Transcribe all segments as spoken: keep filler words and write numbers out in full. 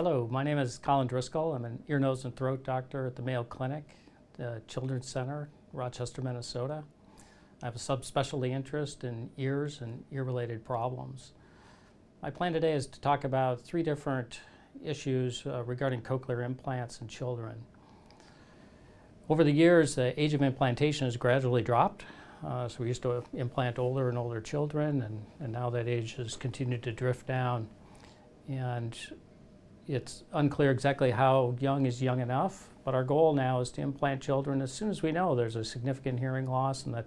Hello, my name is Colin Driscoll. I'm an ear, nose, and throat doctor at the Mayo Clinic, the Children's Center, Rochester, Minnesota. I have a subspecialty interest in ears and ear-related problems. My plan today is to talk about three different issues uh, regarding cochlear implants in children. Over the years, the age of implantation has gradually dropped. Uh, so we used to implant older and older children, and, and now that age has continued to drift down. And it's unclear exactly how young is young enough, but our goal now is to implant children as soon as we know there's a significant hearing loss and that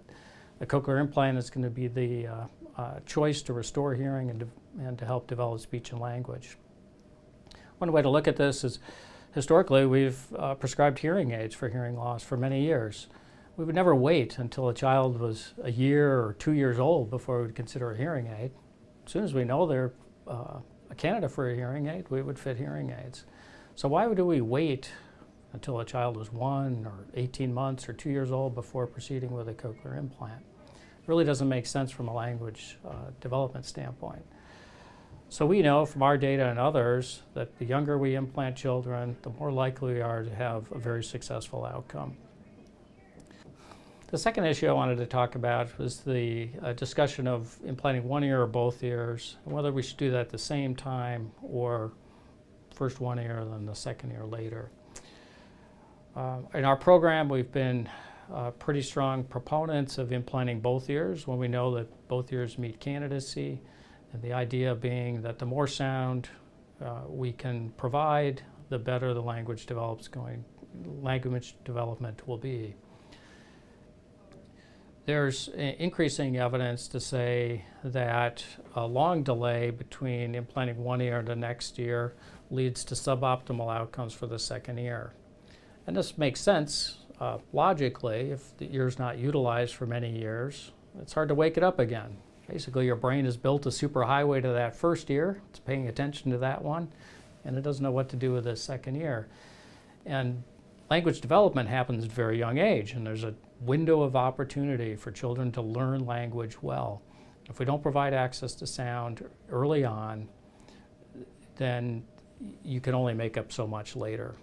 the cochlear implant is going to be the uh, uh, choice to restore hearing and to, and to help develop speech and language. One way to look at this is, historically, we've uh, prescribed hearing aids for hearing loss for many years. We would never wait until a child was a year or two years old before we would consider a hearing aid. As soon as we know they're uh, a candidate for a hearing aid, we would fit hearing aids. So why would we wait until a child was one or eighteen months or two years old before proceeding with a cochlear implant? It really doesn't make sense from a language uh, development standpoint. So we know from our data and others that the younger we implant children, the more likely we are to have a very successful outcome. The second issue I wanted to talk about was the uh, discussion of implanting one ear or both ears, and whether we should do that at the same time or first one ear and then the second ear later. Uh, in our program, we've been uh, pretty strong proponents of implanting both ears when we know that both ears meet candidacy, and the idea being that the more sound uh, we can provide, the better the language develops going, language development will be. There's increasing evidence to say that a long delay between implanting one ear and the next ear leads to suboptimal outcomes for the second ear. And this makes sense uh, logically. If the ear's not utilized for many years, it's hard to wake it up again. Basically, your brain has built a superhighway to that first ear. It's paying attention to that one, and it doesn't know what to do with the second ear. And language development happens at a very young age, and there's a window of opportunity for children to learn language well. If we don't provide access to sound early on, then you can only make up so much later.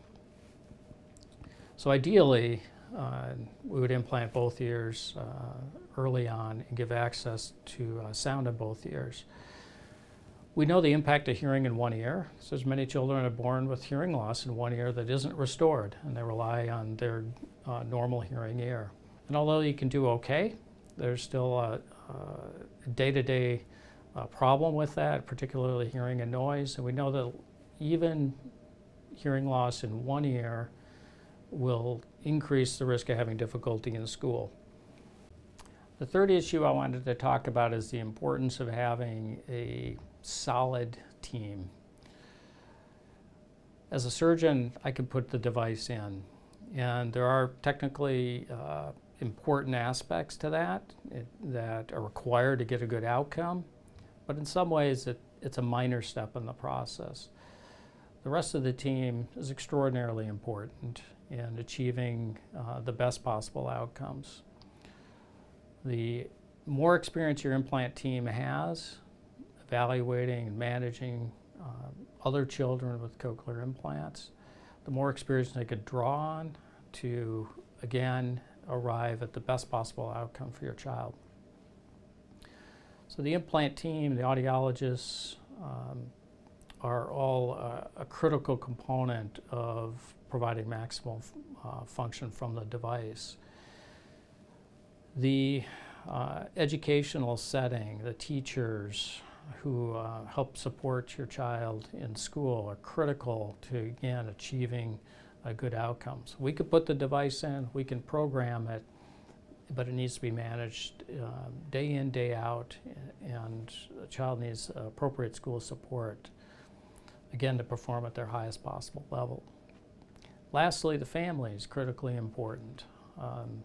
So ideally, uh, we would implant both ears uh, early on and give access to uh, sound in both ears. We know the impact of hearing in one ear. So there's many children are born with hearing loss in one ear that isn't restored, and they rely on their uh, normal hearing ear. And although you can do okay, there's still a day-to-day uh, problem with that, particularly hearing and noise. And we know that even hearing loss in one ear will increase the risk of having difficulty in school. The third issue I wanted to talk about is the importance of having a solid team. As a surgeon, I can put the device in, and there are technically uh, important aspects to that it, that are required to get a good outcome, but in some ways it, it's a minor step in the process. The rest of the team is extraordinarily important in achieving uh, the best possible outcomes. The more experience your implant team has evaluating and managing uh, other children with cochlear implants, the more experience they could draw on to, again, arrive at the best possible outcome for your child. So the implant team, the audiologists, um, are all uh, a critical component of providing maximal uh, function from the device. The uh, educational setting, the teachers, who uh, help support your child in school are critical to, again, achieving uh, good outcomes. We could put the device in, we can program it, but it needs to be managed uh, day in, day out, and the child needs appropriate school support, again, to perform at their highest possible level. Lastly, the family is critically important. Um,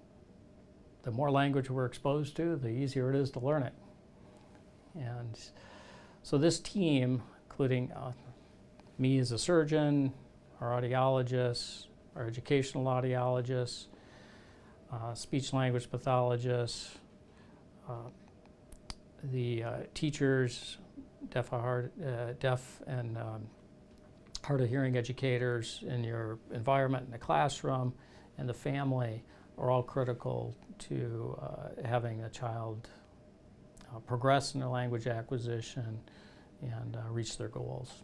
the more language we're exposed to, the easier it is to learn it. And so this team, including uh, me as a surgeon, our audiologists, our educational audiologists, uh, speech-language pathologists, uh, the uh, teachers, deaf, uh, deaf and um, part of hearing educators in your environment, in the classroom, and the family are all critical to uh, having a child uh, progress in their language acquisition and uh, reach their goals.